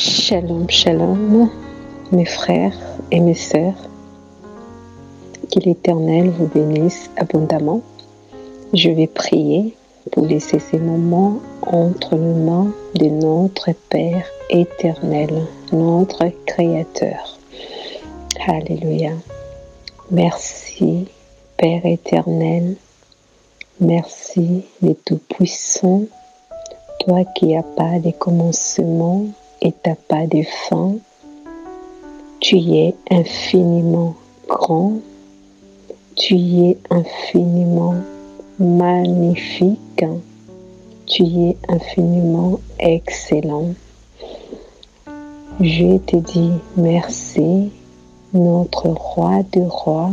Shalom, shalom, mes frères et mes sœurs, que l'Éternel vous bénisse abondamment. Je vais prier pour laisser ces moments entre les mains de notre Père éternel, notre Créateur. Alléluia. Merci, Père éternel. Merci, le Tout-Puissant, toi qui n'as pas de commencement et t'as pas de fin, tu es infiniment grand, tu es infiniment magnifique, tu es infiniment excellent. Je te dis merci, notre roi de rois.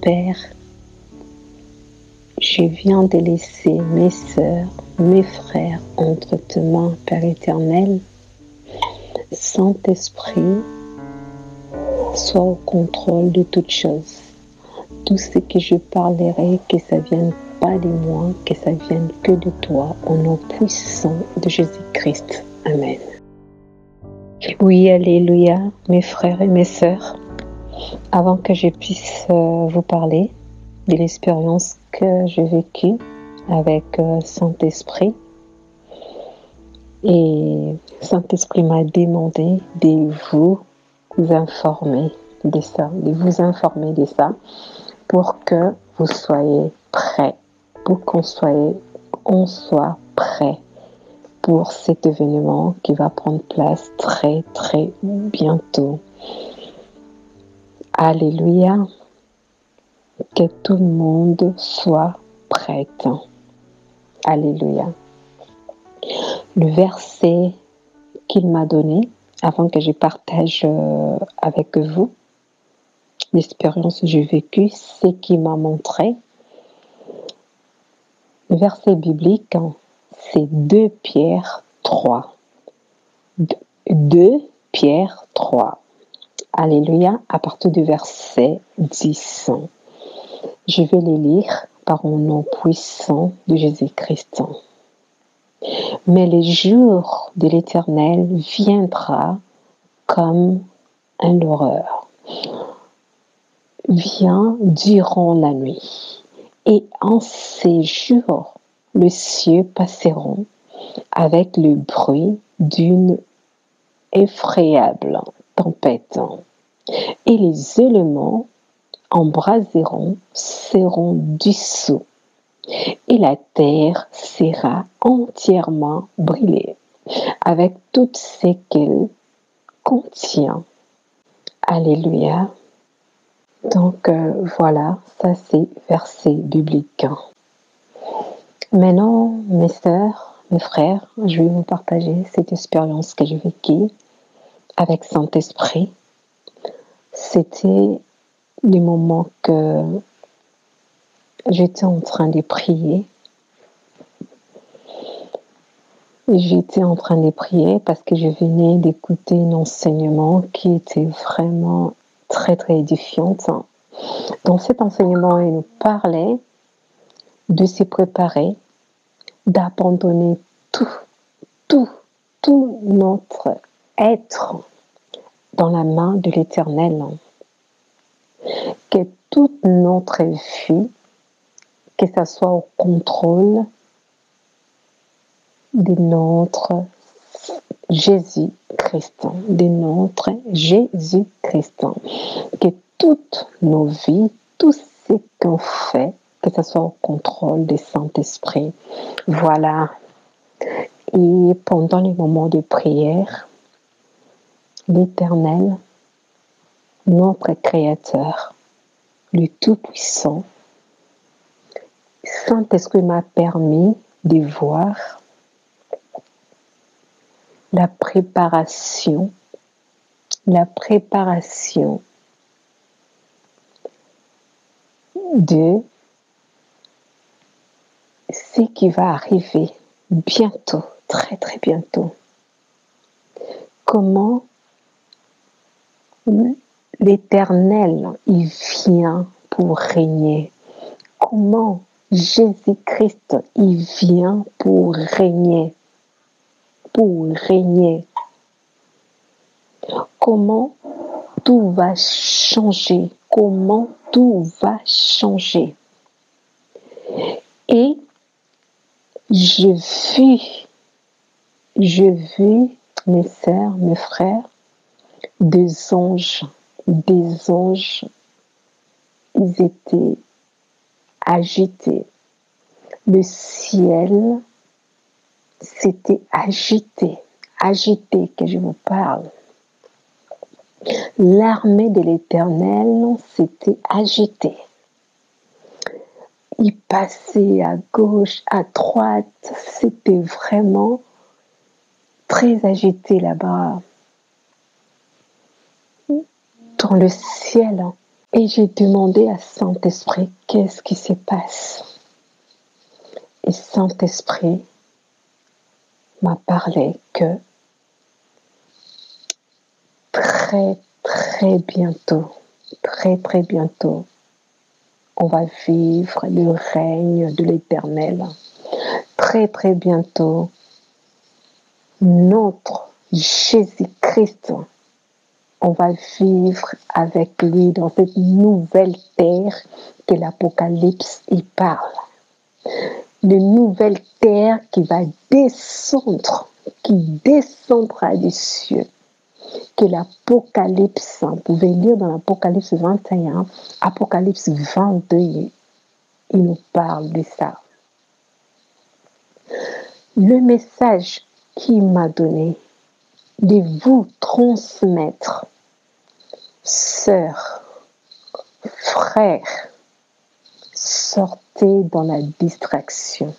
Père, je viens de laisser mes sœurs, mes frères entre tes mains, Père éternel. Saint-Esprit, sois au contrôle de toutes choses. Tout ce que je parlerai, que ça ne vienne pas de moi, que ça ne vienne que de toi, au nom puissant de Jésus-Christ. Amen. Oui, alléluia, mes frères et mes sœurs. Avant que je puisse vous parler de l'expérience que j'ai vécue avec Saint-Esprit, et Saint-Esprit m'a demandé de vous informer de ça, pour que vous soyez prêts, pour qu'on soit prêts pour cet événement qui va prendre place très très bientôt. Alléluia. Que tout le monde soit prêt. Alléluia. Le verset qu'il m'a donné, avant que je partage avec vous l'expérience que j'ai vécue, c'est qu'il m'a montré. Le verset biblique, c'est 2 Pierre 3. 2 Pierre 3. Alléluia, à partir du verset 10. Je vais les lire par un nom puissant de Jésus-Christ. Mais le jour de l'Éternel viendra comme un horreur. Vient durant la nuit. Et en ces jours, les cieux passeront avec le bruit d'une effroyable tempête. Et les éléments embraseront, seront dissous, et la terre sera entièrement brûlée, avec tout ce qu'elle contient. Alléluia. Donc voilà, ça c'est verset biblique. Maintenant, mes sœurs, mes frères, je vais vous partager cette expérience que j'ai vécue avec Saint-Esprit. C'était du moment que j'étais en train de prier. J'étais en train de prier parce que je venais d'écouter un enseignement qui était vraiment très très édifiant. Dans cet enseignement, il nous parlait de se préparer, d'abandonner tout notre être dans la main de l'Éternel. Que toute notre vie, que ça soit au contrôle de notre Jésus-Christ, que toutes nos vies, tout ce qu'on fait, que ça soit au contrôle du Saint-Esprit. Voilà. Et pendant les moments de prière, l'Éternel, notre Créateur, le Tout-Puissant, Saint-Esprit m'a permis de voir la préparation de ce qui va arriver bientôt, très très bientôt. Comment l'Éternel, il vient pour régner. Comment Jésus-Christ, il vient pour régner. pour régner. Comment tout va changer? Comment tout va changer? Et je vis mes sœurs, mes frères, des anges, ils étaient agités. Le ciel s'était agité que je vous parle. L'armée de l'Éternel s'était agitée. Il passait à gauche, à droite, c'était vraiment très agité là-bas, dans le ciel. Et j'ai demandé à Saint-Esprit, qu'est-ce qui se passe? Et Saint-Esprit m'a parlé que très très bientôt, on va vivre le règne de l'Éternel. Très très bientôt, notre Jésus-Christ, on va vivre avec lui dans cette nouvelle terre que l'Apocalypse y parle. Une nouvelle terre qui va descendre, qui descendra des cieux. Que l'Apocalypse, vous pouvez lire dans l'Apocalypse 21, Apocalypse 22, il nous parle de ça. Le message qu'il m'a donné de vous transmettre, sœurs, frères, sortez dans la distraction.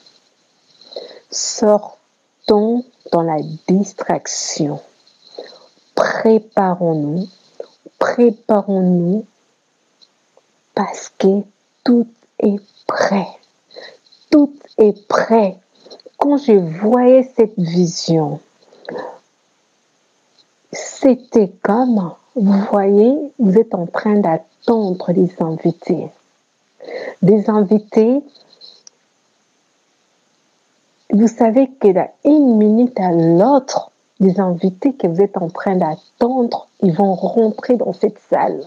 Sortons dans la distraction. Préparons-nous, parce que tout est prêt. Tout est prêt. Quand je voyais cette vision, c'était comme, vous voyez, vous êtes en train d'attendre les invités. Des invités, vous savez que d'une minute à l'autre, des invités que vous êtes en train d'attendre, ils vont rentrer dans cette salle,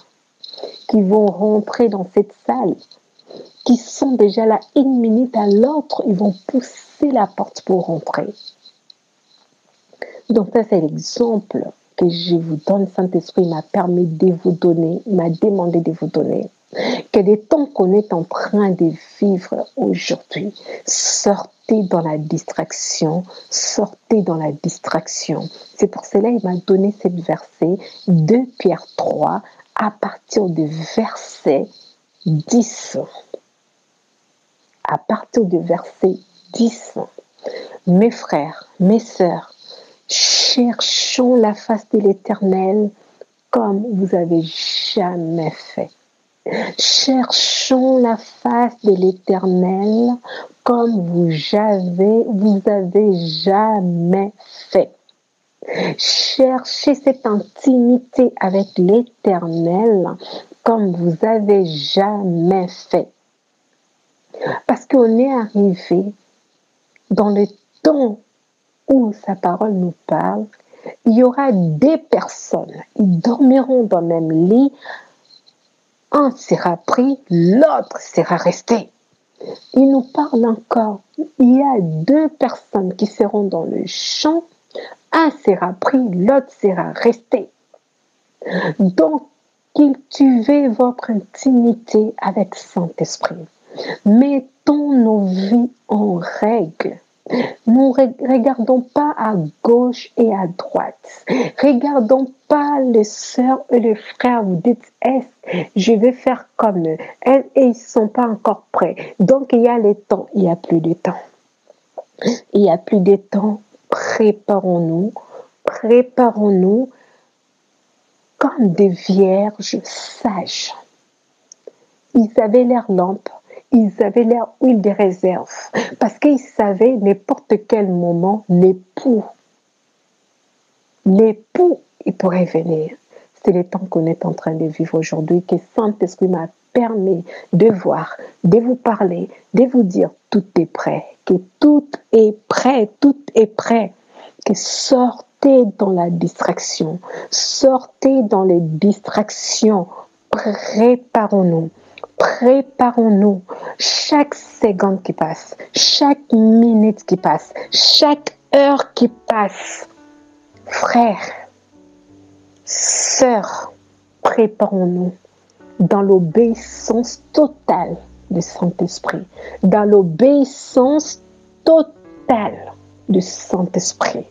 qui sont déjà là une minute à l'autre, ils vont pousser la porte pour rentrer. Donc ça, c'est l'exemple que je vous donne. Saint-Esprit m'a permis de vous donner, m'a demandé de vous donner, que des temps qu'on est en train de vivre aujourd'hui, sortez dans la distraction. C'est pour cela qu'il m'a donné ce verset, 2 Pierre 3, à partir du verset 10. Mes frères, mes sœurs, cherchons la face de l'Éternel comme vous avez jamais fait. Cherchons la face de l'Éternel comme vous avez jamais fait. Cherchez cette intimité avec l'Éternel comme vous avez jamais fait. Parce qu'on est arrivé dans le temps où sa parole nous parle, il y aura des personnes, ils dormiront dans le même lit. Un sera pris, l'autre sera resté. Il nous parle encore. Il y a deux personnes qui seront dans le champ. Un sera pris, l'autre sera resté. Donc, cultivez votre intimité avec Saint-Esprit. Mettons nos vies en règle. Nous ne regardons pas à gauche et à droite. Regardons pas les sœurs et les frères. Vous dites, je vais faire comme eux. Et ils ne sont pas encore prêts. Donc, il y a le temps. Il n'y a plus de temps. Il n'y a plus de temps. Préparons-nous comme des vierges sages. Ils avaient leur lampe. Ils avaient leur huile de réserve parce qu'ils savaient n'importe quel moment l'époux il pourrait venir. C'est le temps qu'on est en train de vivre aujourd'hui que Saint-Esprit m'a permis de voir, de vous parler, de vous dire tout est prêt, que tout est prêt, tout est prêt. que sortez dans la distraction, sortez dans les distractions, préparons-nous. Préparons-nous chaque seconde qui passe, chaque minute qui passe, chaque heure qui passe. Frères, sœurs, préparons-nous dans l'obéissance totale du Saint-Esprit. Dans l'obéissance totale du Saint-Esprit.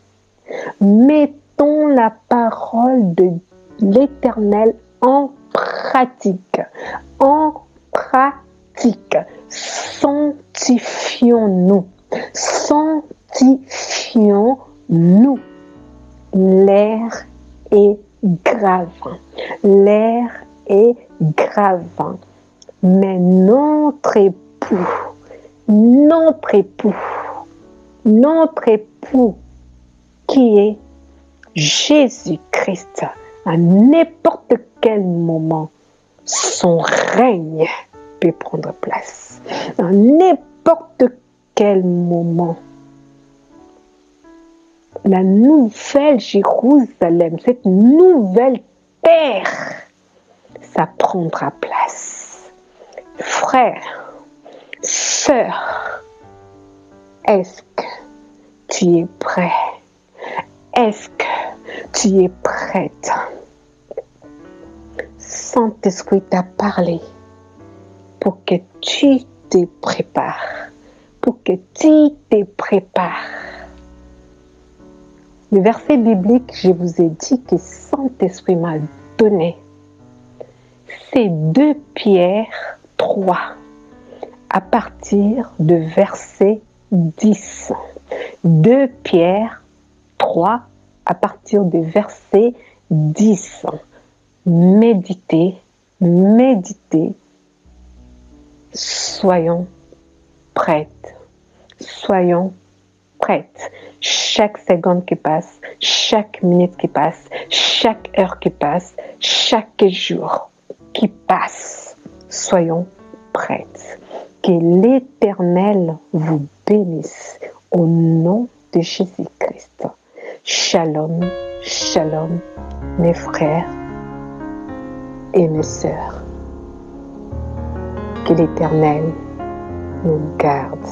Mettons la parole de l'Éternel en pratique. En pratique, sanctifions-nous, sanctifions-nous. L'heure est grave, l'heure est grave, mais notre époux qui est Jésus-Christ, à n'importe quel moment, son règne peut prendre place. À n'importe quel moment. La nouvelle Jérusalem, cette nouvelle terre, ça prendra place. Frère, sœur, est-ce que tu es prêt? Est-ce que tu es prête? Saint-Esprit t'a parlé pour que tu te prépares, pour que tu te prépares. Le verset biblique, je vous ai dit que Saint-Esprit m'a donné. C'est 2 Pierre 3, à partir de verset 10. 2 Pierre 3, à partir de verset 10. Méditez, méditez, soyons prêtes, soyons prêtes. Chaque seconde qui passe, chaque minute qui passe, chaque heure qui passe, chaque jour qui passe, soyons prêtes. Que l'Éternel vous bénisse au nom de Jésus-Christ. Shalom, shalom, mes frères et mes sœurs, que l'Éternel nous garde.